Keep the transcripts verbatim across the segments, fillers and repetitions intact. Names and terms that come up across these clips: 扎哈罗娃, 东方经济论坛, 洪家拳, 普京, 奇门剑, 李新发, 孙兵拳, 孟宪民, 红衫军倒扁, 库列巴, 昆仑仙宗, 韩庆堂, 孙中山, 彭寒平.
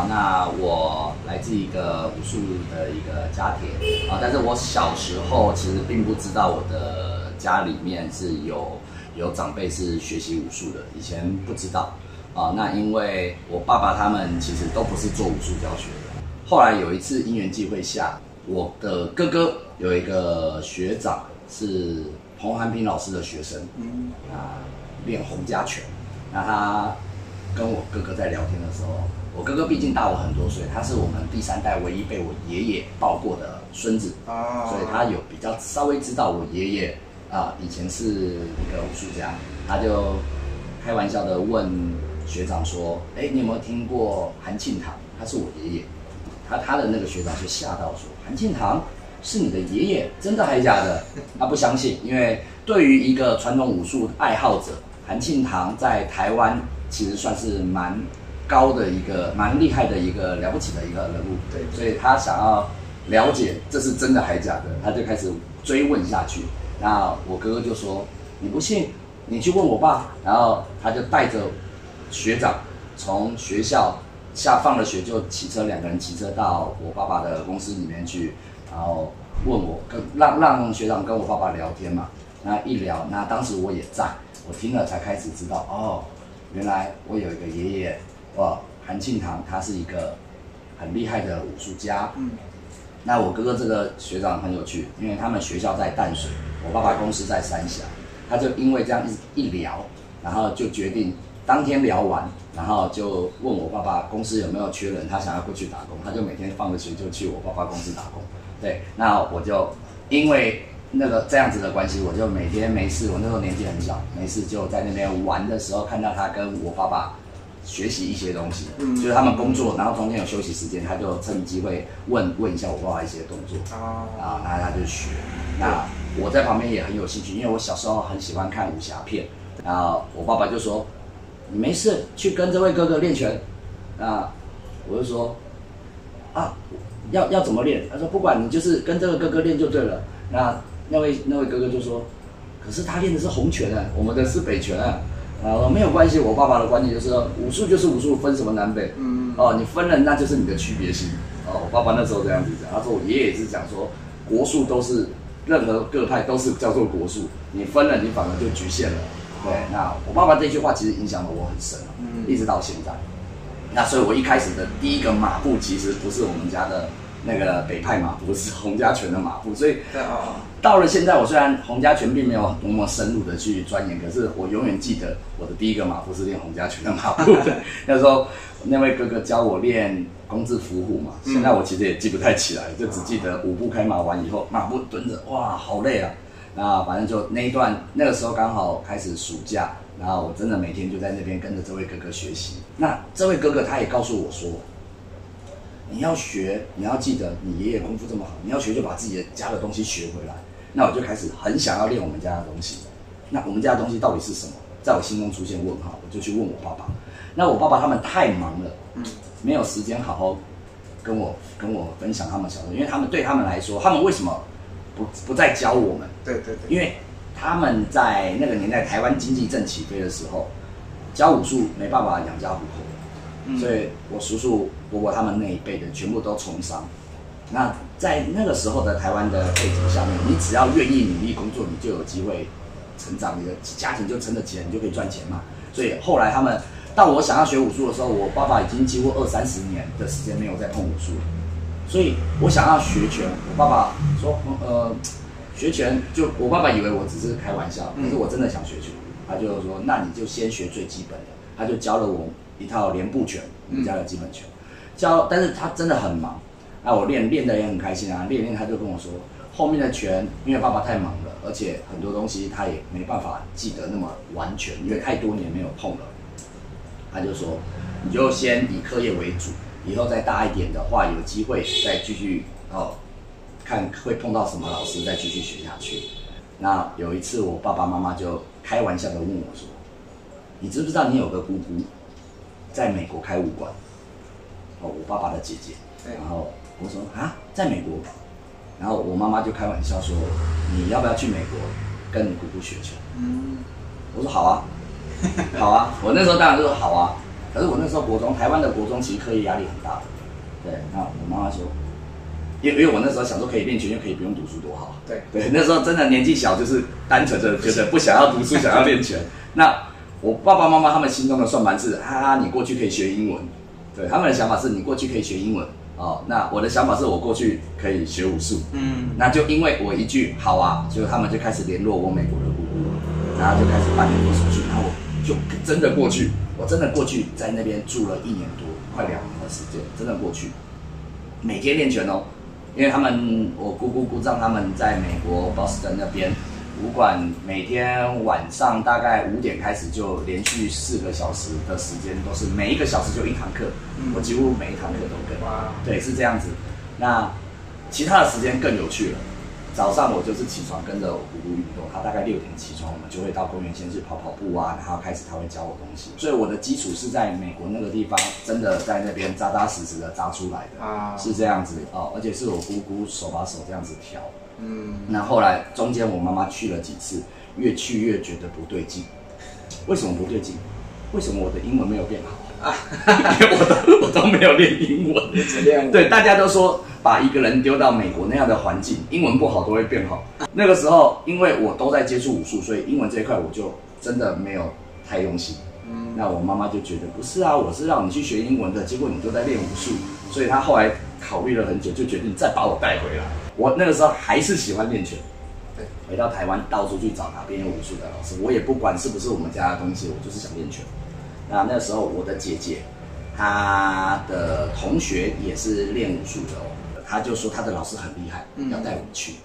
啊，那我来自一个武术的一个家庭啊，但是我小时候其实并不知道我的家里面是有有长辈是学习武术的，以前不知道啊。那因为我爸爸他们其实都不是做武术教学的，后来有一次因缘际会下，我的哥哥有一个学长是彭寒平老师的学生，嗯啊，练洪家拳，那他。 跟我哥哥在聊天的时候，我哥哥毕竟大我很多岁，他是我们第三代唯一被我爷爷抱过的孙子，啊、所以他有比较稍微知道我爷爷啊以前是一个武术家，他就开玩笑的问学长说：“哎、欸，你有没有听过韩庆堂？他是我爷爷。”他他的那个学长就吓到说：“韩庆堂是你的爷爷？真的还是假的？”他不相信，因为对于一个传统武术爱好者，韩庆堂在台湾。 其实算是蛮高的一个、蛮厉害的一个了不起的一个人物，对，所以他想要了解这是真的还假的，他就开始追问下去。那我哥哥就说：“你不信，你去问我爸。”然后他就带着学长从学校下放了学就骑车，两个人骑车到我爸爸的公司里面去，然后问我跟让让学长跟我爸爸聊天嘛。那一聊，那当时我也在，我听了才开始知道哦。 原来我有一个爷爷，哇，韩庆堂，他是一个很厉害的武术家。嗯，那我哥哥这个学长很有趣，因为他们学校在淡水，我爸爸公司在三峡，他就因为这样一一聊，然后就决定当天聊完，然后就问我爸爸公司有没有缺人，他想要过去打工，他就每天放了学就去我爸爸公司打工。对，那我就因为。 那个这样子的关系，我就每天没事，我那时候年纪很小，没事就在那边玩的时候，看到他跟我爸爸学习一些东西，嗯、就是他们工作，然后中间有休息时间，他就趁机会问问一下我爸爸一些动作，啊、哦，然后他就学。那我在旁边也很有兴趣，因为我小时候很喜欢看武侠片，然后我爸爸就说：“你没事去跟这位哥哥练拳。”啊，我就说：“啊，要要怎么练？”他说：“不管你就是跟这个哥哥练就对了。”那 那位那位哥哥就说：“可是他练的是洪拳啊，我们的是北拳啊。”然后没有关系，我爸爸的观点就是武术就是武术，分什么南北？嗯哦，你分了那就是你的区别性。哦，我爸爸那时候这样子讲，他说我爷爷也是讲说，国术都是任何各派都是叫做国术，你分了你反而就局限了。对，那我爸爸这句话其实影响了我很深啊，嗯、一直到现在。那所以我一开始的第一个马步其实不是我们家的。 那个北派马步是洪家拳的马步，所以到了现在，我虽然洪家拳并没有多么深入的去钻研，可是我永远记得我的第一个马步是练洪家拳的马步。那时候那位哥哥教我练工字伏虎嘛，现在我其实也记不太起来，就只记得五步开马完以后，马步蹲着，哇，好累啊！那反正就那一段，那个时候刚好开始暑假，然后我真的每天就在那边跟着这位哥哥学习。那这位哥哥他也告诉我说。 你要学，你要记得你爷爷功夫这么好，你要学就把自己的家的东西学回来。那我就开始很想要练我们家的东西。那我们家的东西到底是什么？在我心中出现问号，我就去问我爸爸。那我爸爸他们太忙了，没有时间好好跟我跟我分享他们小时候，因为他们对他们来说，他们为什么不不再教我们？对对对，因为他们在那个年代台湾经济正起飞的时候，教武术没办法养家糊口。 所以，我叔叔、伯伯他们那一辈的全部都从商。那在那个时候的台湾的背景下面，你只要愿意努力工作，你就有机会成长，你的家庭就撑得起来，你就可以赚钱嘛。所以后来他们到我想要学武术的时候，我爸爸已经几乎二三十年的时间没有再碰武术了。所以我想要学拳，我爸爸说：“呃，学拳就我爸爸以为我只是开玩笑，可是我真的想学拳。”他就说：“那你就先学最基本的。”他就教了我。 一套连步拳，我们家的基本拳，教，但是他真的很忙，那、啊、我练练的也很开心啊，练练他就跟我说，后面的拳，因为爸爸太忙了，而且很多东西他也没办法记得那么完全，因为太多年没有碰了，他就说，你就先以课业为主，以后再大一点的话，有机会再继续哦，看会碰到什么老师再继续学下去。那有一次我爸爸妈妈就开玩笑的问我说，你知不知道你有个姑姑？ 在美国开武馆，哦，我爸爸的姐姐，然后我说啊，在美国，然后我妈妈就开玩笑说，你要不要去美国跟你姑姑学拳？嗯，我说好啊，好啊，我那时候当然就说好啊，可是我那时候国中，台湾的国中其实课业压力很大的。对，那我妈妈说，因为因为我那时候想说可以练拳，又可以不用读书，多好。对对，那时候真的年纪小，就是单纯的觉得不想要读书，想要练拳。那我爸爸妈妈他们心中的算盘是，啊，你过去可以学英文。对，他们的想法是你过去可以学英文。哦，那我的想法是我过去可以学武术。嗯，那就因为我一句好啊，就他们就开始联络我美国的姑姑，然后就开始办美国手续，然后我就真的过去，我真的过去在那边住了一年多，快两年的时间，真的过去，每天练拳哦，因为他们我姑姑姑丈他们在美国波士顿那边武馆，每天晚上大概五点开始就连续四个小时的时间，都是每一个小时就一堂课，嗯、我几乎每一堂课都跟，对，是这样子。那其他的时间更有趣了。早上我就是起床跟着我姑姑运动，她大概六点起床，我们就会到公园先去跑跑步啊，然后开始她会教我东西，所以我的基础是在美国那个地方，真的在那边扎扎实实的扎出来的，啊、是这样子哦，而且是我姑姑手把手这样子调。嗯，那后来中间我妈妈去了几次，越去越觉得不对劲。为什么不对劲？为什么我的英文没有变好啊？因为我都我都没有练英文，对，大家都说把一个人丢到美国那样的环境，英文不好都会变好。那个时候，因为我都在接触武术，所以英文这一块我就真的没有太用心。嗯，那我妈妈就觉得不是啊，我是让你去学英文的，结果你都在练武术，所以她后来考虑了很久，就决定再把我带回来。我那个时候还是喜欢练拳，对，回到台湾到处去找哪边有武术的老师，我也不管是不是我们家的东西，我就是想练拳。那那时候我的姐姐，她的同学也是练武术的哦，她就说她的老师很厉害，要带我去，嗯、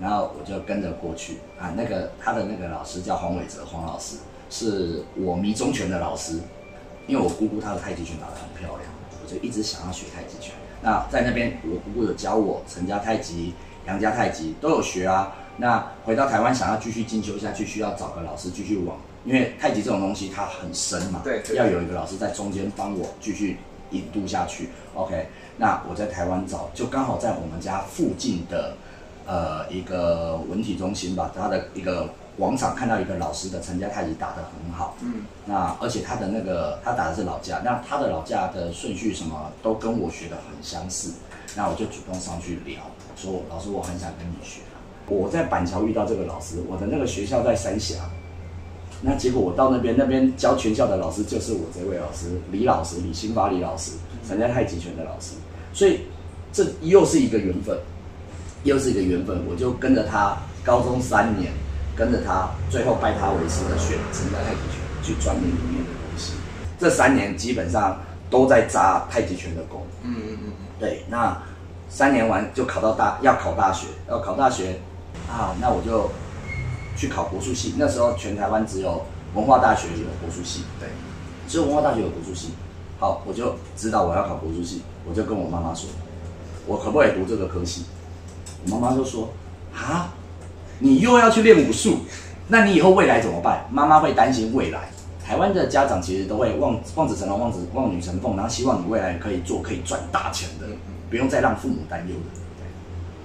然后我就跟着过去啊。那个她的那个老师叫黄伟哲，黄老师是我迷中拳的老师，因为我姑姑她的太极拳打得很漂亮，我就一直想要学太极拳。那在那边，我姑姑有教我陈家太极、杨家太极都有学啊。那回到台湾想要继续进修下去，需要找个老师继续往，因为太极这种东西它很深嘛，对，对要有一个老师在中间帮我继续引渡下去。OK， 那我在台湾找，就刚好在我们家附近的呃一个文体中心吧，它的一个广场看到一个老师的陈家太极打得很好，嗯，那而且他的那个他打的是老架，那他的老架的顺序什么都跟我学的很相似，那我就主动上去聊，说老师我很想跟你学。我在板桥遇到这个老师，我的那个学校在三峡，那结果我到那边，那边教全校的老师就是我这位老师李老师，李新发李老师，陈家太极拳的老师，所以这又是一个缘分，又是一个缘分，我就跟着他高中三年。跟着他，最后拜他为师的学陈家太极拳，去钻研里面的东西。这三年基本上都在扎太极拳的功。嗯嗯嗯。对，那三年完就考到大，要考大学，要考大学啊，那我就去考国术系。那时候全台湾只有文化大学有国术系，对，只有文化大学有国术系。好，我就知道我要考国术系，我就跟我妈妈说，我可不可以读这个科系？我妈妈就说啊。你又要去练武术，那你以后未来怎么办？妈妈会担心未来。台湾的家长其实都会望望子成龙、望子望女成凤，然后希望你未来可以做可以赚大钱的，不用再让父母担忧的。对。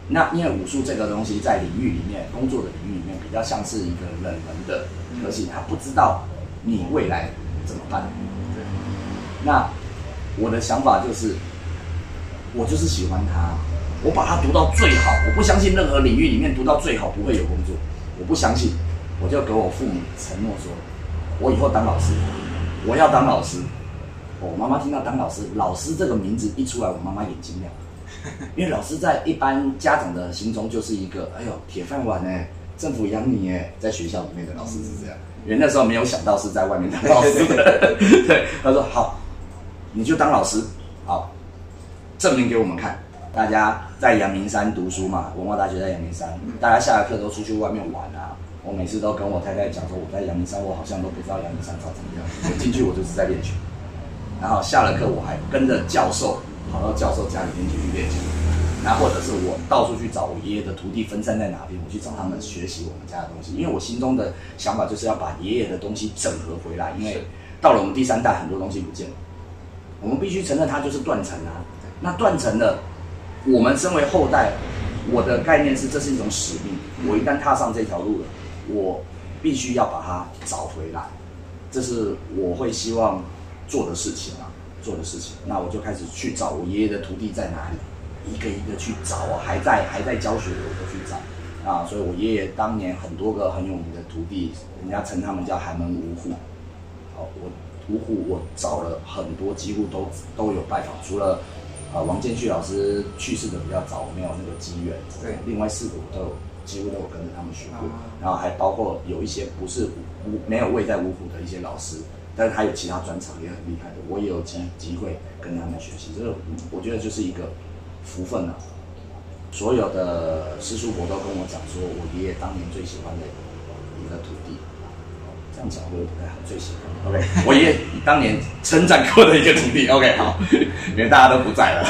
那因为武术这个东西在领域里面，工作的领域里面比较像是一个冷门的科系，他不知道你未来怎么办。对。那我的想法就是，我就是喜欢他。我把它读到最好，我不相信任何领域里面读到最好不会有工作，我不相信，我就给我父母承诺说，我以后当老师，我要当老师。我妈妈听到当老师，老师这个名字一出来，我妈妈眼睛亮，因为老师在一般家长的心中就是一个，哎呦铁饭碗哎、欸，政府养你哎、欸，在学校里面的老师是这样，因为那时候没有想到是在外面当老师的，对，他说好，你就当老师，好，证明给我们看。大家在阳明山读书嘛，文化大学在阳明山，大家下了课都出去外面玩啊。我每次都跟我太太讲说，我在阳明山，我好像都不知道阳明山长什么样。我进去我就是在练拳，然后下了课我还跟着教授跑到教授家里面去练拳，然后或者是我到处去找我爷爷的徒弟分散在哪边，我去找他们学习我们家的东西。因为我心中的想法就是要把爷爷的东西整合回来，因为到了我们第三代很多东西不见了，我们必须承认它就是断层啊。那断层的。我们身为后代，我的概念是这是一种使命。我一旦踏上这条路了，我必须要把它找回来。这是我会希望做的事情啊，做的事情。那我就开始去找我爷爷的徒弟在哪里，一个一个去找啊，还在还在教学的我都去找啊。所以我爷爷当年很多个很有名的徒弟，人家称他们叫寒门五虎。好，我五虎我找了很多，几乎都都有拜访，除了啊、呃、王建旭老师去世的比较早，没有那个机缘。对，另外四个我都有。 几乎都有跟着他们学过，然后还包括有一些不是五没有位在五虎的一些老师，但是他有其他专长也很厉害的，我也有机机会跟他们学习。这个我觉得就是一个福分啊。所有的师叔伯都跟我讲说，我爷爷当年最喜欢的一个徒弟，这样讲我也不太好，最喜欢 OK， 我爷爷当年称赞过的一个徒弟 OK 好，因为大家都不在了，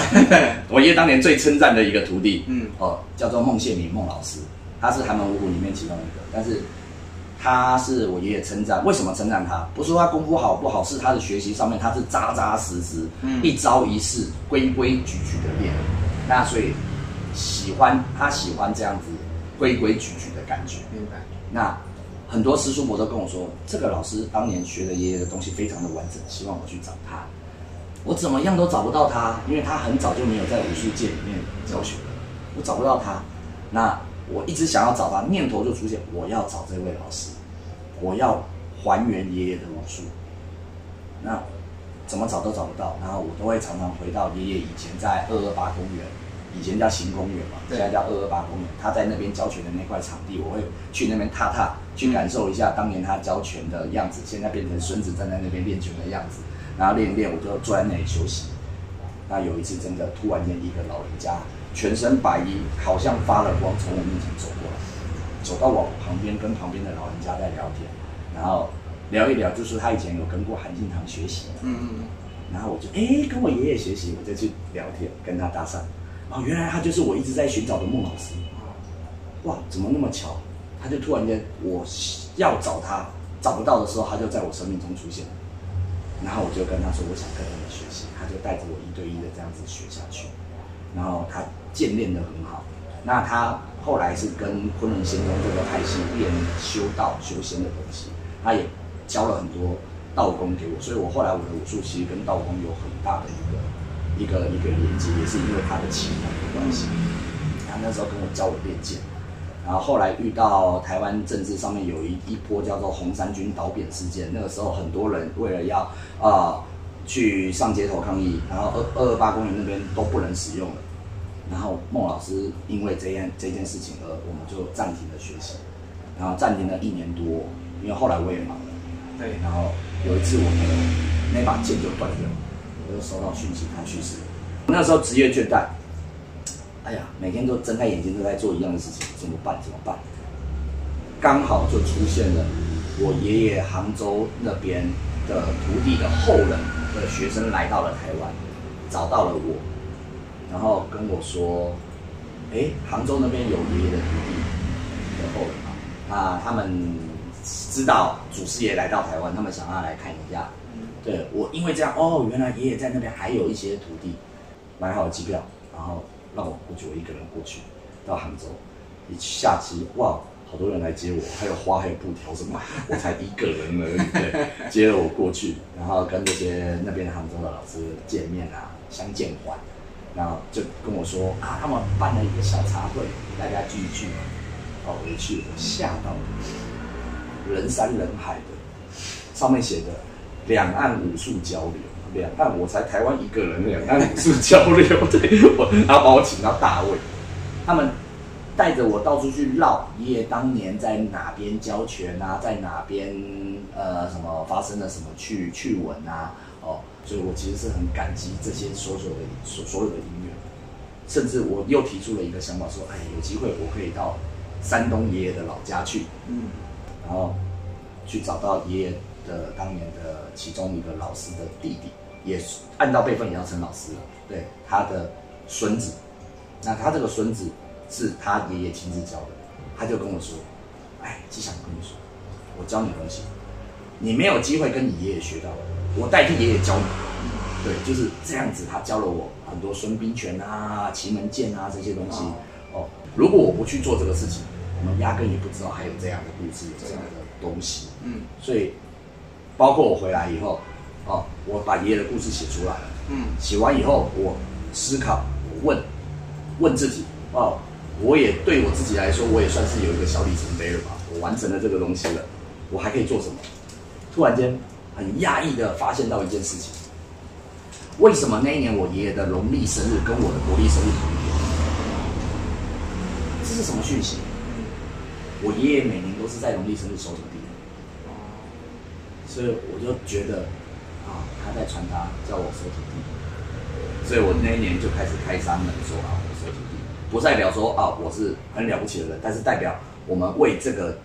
我爷爷当年最称赞的一个徒弟，嗯哦，叫做孟宪民孟老师。 他是寒门五虎里面其中一个，但是他是我爷爷称赞。为什么称赞他？不是说他功夫好不好，是他的学习上面他是扎扎实实，嗯、一招一式规规矩矩的练。那所以喜欢他喜欢这样子规规矩矩的感觉。明白。那很多师叔伯都跟我说，这个老师当年学的爷爷的东西非常的完整，希望我去找他。我怎么样都找不到他，因为他很早就没有在武术界里面教学了，我找不到他。那 我一直想要找他，念头就出现，我要找这位老师，我要还原爷爷的武术。那怎么找都找不到，然后我都会常常回到爷爷以前在二二八公园，以前叫行公园嘛，现在叫二二八公园。他在那边教拳的那块场地，我会去那边踏踏，去感受一下当年他教拳的样子，现在变成孙子站在那边练拳的样子，然后练一练，我就坐在那里休息。那有一次真的突然间一个老人家。 全身白衣，好像发了光，从我面前走过来，走到我旁边，跟旁边的老人家在聊天，然后聊一聊，就是他以前有跟过韩信堂学习，嗯嗯嗯，然后我就哎、欸、跟我爷爷学习，我就去聊天，跟他搭讪，哦，原来他就是我一直在寻找的孟老师，哇，怎么那么巧？他就突然间我要找他找不到的时候，他就在我生命中出现，然后我就跟他说我想跟他们学习，他就带着我一对一的这样子学下去。 然后他渐练得很好，那他后来是跟昆仑仙宗这个派系练修道修仙的东西，他也教了很多道功给我，所以我后来我的武术其实跟道功有很大的一个一个一个连接，也是因为他的启蒙的关系。他那时候跟我教我练剑，然后后来遇到台湾政治上面有一一波叫做红衫军倒扁事件，那个时候很多人为了要啊、呃、去上街头抗议，然后二二二八公园那边都不能使用了。 然后孟老师因为这件这件事情而我们就暂停了学习，然后暂停了一年多，因为后来我也忙了。对。然后有一次我们那把剑就断掉了，我就收到讯息他去世。我那时候职业倦怠，哎呀，每天都睁开眼睛都在做一样的事情，怎么办？怎么办？刚好就出现了我爷爷杭州那边的徒弟的后人的学生来到了台湾，找到了我。 然后跟我说，哎，杭州那边有爷爷的徒弟的后人嘛，啊，他们知道祖师爷来到台湾，他们想要来看一下。对我，因为这样，哦，原来爷爷在那边还有一些徒弟，买好了机票，然后让我过去，我一个人过去到杭州，一下机，哇，好多人来接我，还有花，还有布条什么，我才一个人而已，对，接了我过去，然后跟这些那边杭州的老师见面啊，相见欢。 然后就跟我说啊，他们办了一个小茶会，大家聚一聚。哦，我一去，我吓到了，人山人海的，上面写着“两岸武术交流”，两岸我才台湾一个人，两岸武术交流，对我，然后把我请到大卫，他们带着我到处去绕，爷爷当年在哪边教拳啊，在哪边呃什么发生了什么趣趣闻啊，哦。 所以我其实是很感激这些所有的所所有的音乐，甚至我又提出了一个想法，说，哎，有机会我可以到山东爷爷的老家去，嗯，然后去找到爷爷的当年的其中一个老师的弟弟，也按照辈分也要称老师了，对，他的孙子，那他这个孙子是他爷爷亲自教的，他就跟我说，哎，吉祥跟你说，我教你东西，你没有机会跟你爷爷学到的。 我代替爷爷教你，对，就是这样子。他教了我很多孙兵拳啊、奇门剑啊这些东西。哦，如果我不去做这个事情，我们压根也不知道还有这样的故事，有这样的东西。嗯，所以包括我回来以后，哦，我把爷爷的故事写出来了，嗯，写完以后我思考，我问，问自己，哦，我也对我自己来说，我也算是有一个小里程碑了吧，我完成了这个东西了，我还可以做什么？突然间很讶异的发现到一件事情，为什么那一年我爷爷的农历生日跟我的国历生日同一天？这是什么讯息？我爷爷每年都是在农历生日收徒弟，所以我就觉得啊，他在传达叫我收徒弟，所以我那一年就开始开山门说啊，我收徒弟，不代表说啊我是很了不起的人，但是代表我们为这个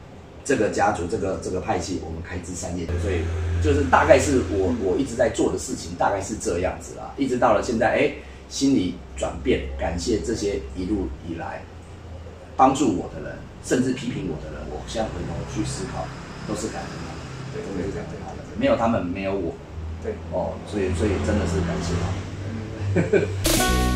这个家族这个这个派系我们开枝散叶，所以就是大概是我我一直在做的事情大概是这样子啦，一直到了现在，哎，心理转变，感谢这些一路以来帮助我的人，甚至批评我的人，我现在回头去思考，都是感恩他们，对，真的是感恩他们，没有他们，没有我，对，哦，所以所以真的是感谢他们。